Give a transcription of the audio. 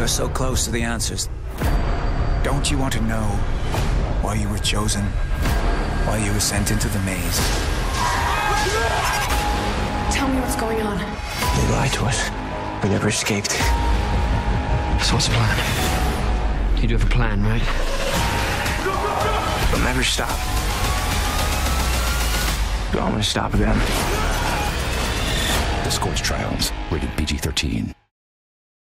You're so close to the answers. Don't you want to know why you were chosen? Why you were sent into the maze? Tell me what's going on. They lied to us. We never escaped. So what's the plan? You do have a plan, right? They'll never stop. But I'm gonna stop them. The Scorch Trials, rated PG-13.